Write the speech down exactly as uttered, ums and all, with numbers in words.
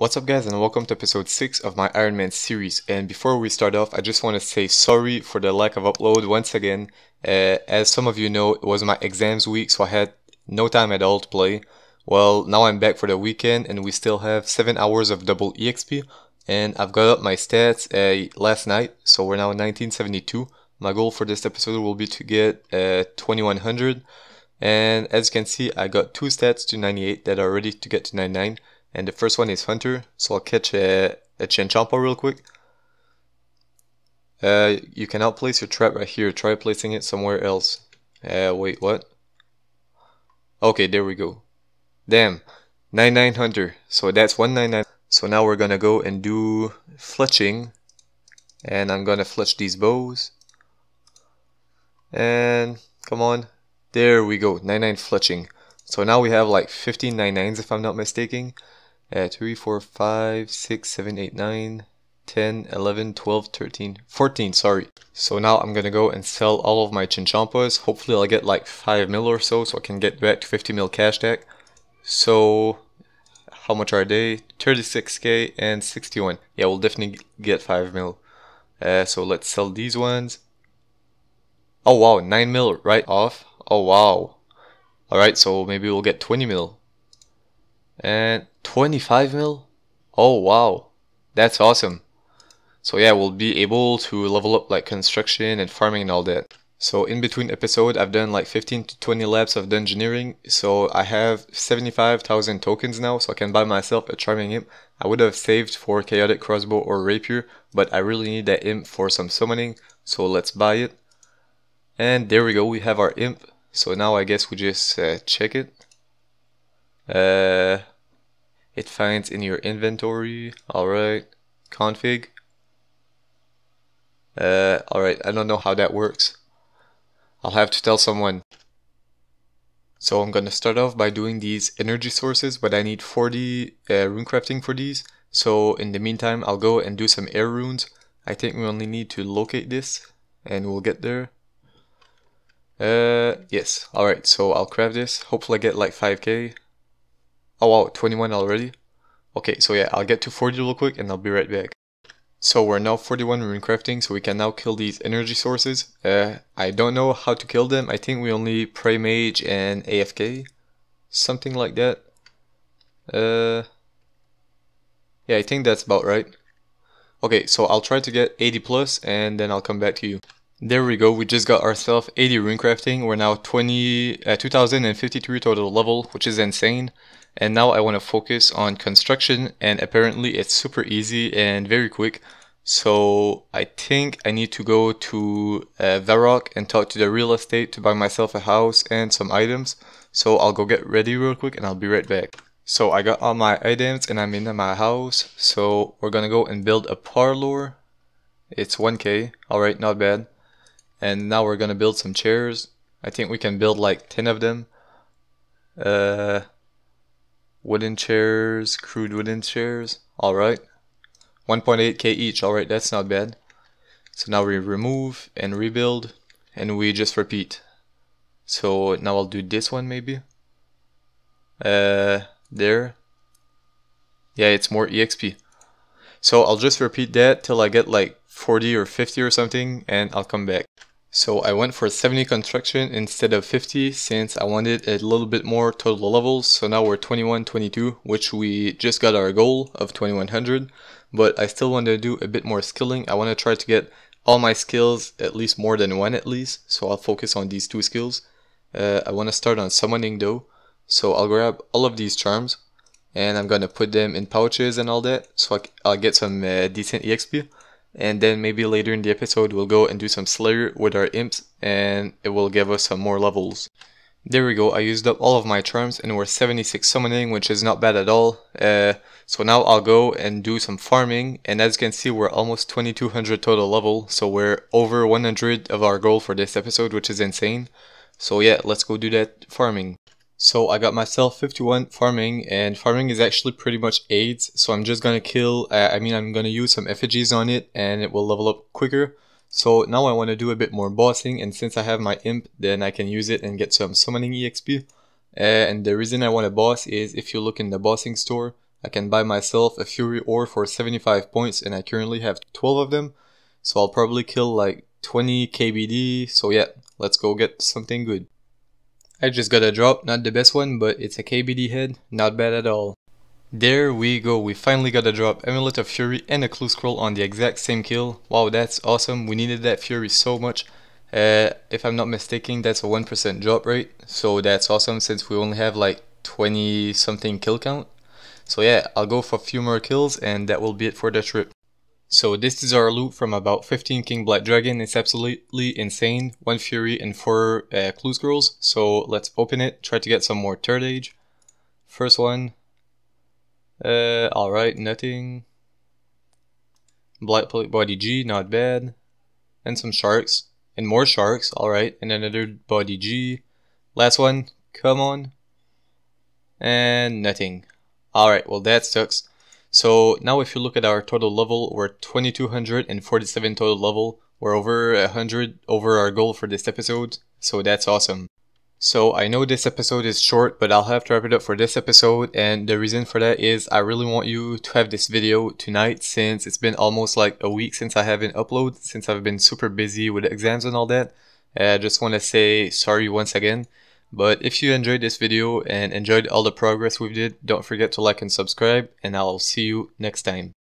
What's up guys, and welcome to episode six of my Iron Man series. And before we start off, I just want to say sorry for the lack of upload once again. Uh, as some of you know, it was my exams week, so I had no time at all to play. Well, now I'm back for the weekend and we still have seven hours of double E X P. And I've got up my stats uh, last night, so we're now nineteen seventy-two. My goal for this episode will be to get uh, twenty-one hundred. And as you can see, I got two stats to ninety-eight that are ready to get to ninety-nine. And the first one is Hunter, so I'll catch a, a Chenchompa real quick. Uh, you cannot place your trap right here, try placing it somewhere else. Uh, wait, what? Okay, there we go. Damn, ninety-nine Hunter, so that's one ninety-nine. So now we're gonna go and do fletching. And I'm gonna fletch these bows. And, come on, there we go, ninety-nine fletching. So now we have like fifteen ninety-nines if I'm not mistaken. Uh, three, four, five, six, seven, eight, nine, ten, eleven, twelve, thirteen, fourteen, sorry. So now I'm gonna go and sell all of my Chenchompas. Hopefully I'll get like five mil or so, so I can get back to fifty mil cash tag. So, how much are they? thirty-six K and sixty-one. Yeah, we'll definitely get five mil. Uh, so let's sell these ones. Oh wow, nine mil right off. Oh wow. Alright, so maybe we'll get twenty mil. And twenty-five mil? Oh wow, that's awesome. So yeah, we'll be able to level up like construction and farming and all that. So in between episode, I've done like fifteen to twenty laps of Dungeoneering. So I have seventy-five thousand tokens now, so I can buy myself a Charming Imp. I would have saved for Chaotic Crossbow or Rapier, but I really need that Imp for some summoning. So let's buy it. And there we go, we have our Imp. So now I guess we just uh, check it. Uh, it finds in your inventory. Alright. Config. Uh, Alright, I don't know how that works. I'll have to tell someone. So I'm gonna start off by doing these energy sources, but I need forty uh, runecrafting for these. So in the meantime, I'll go and do some air runes. I think we only need to locate this, and we'll get there. Uh, yes. Alright, so I'll craft this. Hopefully I get like five K. Oh wow, twenty-one already? Okay, so yeah, I'll get to forty real quick and I'll be right back. So we're now forty-one runecrafting, so we can now kill these energy sources. Uh, I don't know how to kill them. I think we only pray mage and A F K. Something like that. Uh, yeah, I think that's about right. Okay, so I'll try to get eighty plus and then I'll come back to you. There we go, we just got ourselves eighty runecrafting. We're now twenty, uh, two thousand fifty-three total level, which is insane. And now I want to focus on construction, and apparently it's super easy and very quick. So I think I need to go to uh, Varrock and talk to the real estate to buy myself a house and some items. So I'll go get ready real quick and I'll be right back. So I got all my items and I'm in my house. So we're gonna go and build a parlor. It's one K, alright, not bad. And now we're gonna build some chairs. I think we can build like ten of them. Uh, wooden chairs, crude wooden chairs. Alright. one point eight K each. Alright, that's not bad. So now we remove and rebuild. And we just repeat. So now I'll do this one maybe. Uh, there. Yeah, it's more E X P. So I'll just repeat that till I get like forty or fifty or something and I'll come back. So I went for seventy construction instead of fifty since I wanted a little bit more total levels. So now we're twenty-one twenty-two, which we just got our goal of twenty-one hundred, but I still want to do a bit more skilling. I want to try to get all my skills at least more than one at least, so I'll focus on these two skills. Uh, I want to start on summoning though, so I'll grab all of these charms and I'm going to put them in pouches and all that, so I'll get some uh, decent E X P. And then maybe later in the episode we'll go and do some Slayer with our imps and it will give us some more levels. There we go, I used up all of my charms and we're seventy-six summoning, which is not bad at all. Uh, so now I'll go and do some farming, and as you can see we're almost twenty-two hundred total level, so we're over one hundred of our goal for this episode, which is insane. So yeah, let's go do that farming. So I got myself fifty-one farming, and farming is actually pretty much aids, so I'm just gonna kill, uh, I mean I'm gonna use some effigies on it and it will level up quicker. So now I want to do a bit more bossing, and since I have my imp then I can use it and get some summoning E X P. Uh, and the reason I want to boss is if you look in the bossing store, I can buy myself a Fury Ore for seventy-five points, and I currently have twelve of them, so I'll probably kill like twenty K B D, so yeah, let's go get something good. I just got a drop, not the best one, but it's a K B D head, not bad at all. There we go, we finally got a drop, Amulet of Fury and a Clue Scroll on the exact same kill. Wow, that's awesome, we needed that Fury so much. Uh, if I'm not mistaken, that's a one percent drop rate, so that's awesome since we only have like twenty something kill count. So yeah, I'll go for a few more kills and that will be it for the trip. So this is our loot from about fifteen King Black Dragon. It's absolutely insane. one Fury and four uh, Clue Scrolls. So let's open it, try to get some more Third Age. First one. Uh, Alright, nothing. Black Plate Body G, not bad. And some sharks. And more sharks, alright. And another Body G. Last one, come on. And nothing. Alright, well that sucks. So now if you look at our total level, we're twenty-two forty-seven total level. We're over one hundred over our goal for this episode, so that's awesome. So I know this episode is short, but I'll have to wrap it up for this episode, and the reason for that is I really want you to have this video tonight since it's been almost like a week since I haven't uploaded, since I've been super busy with exams and all that. I just want to say sorry once again. But if you enjoyed this video and enjoyed all the progress we did, don't forget to like and subscribe, and I'll see you next time.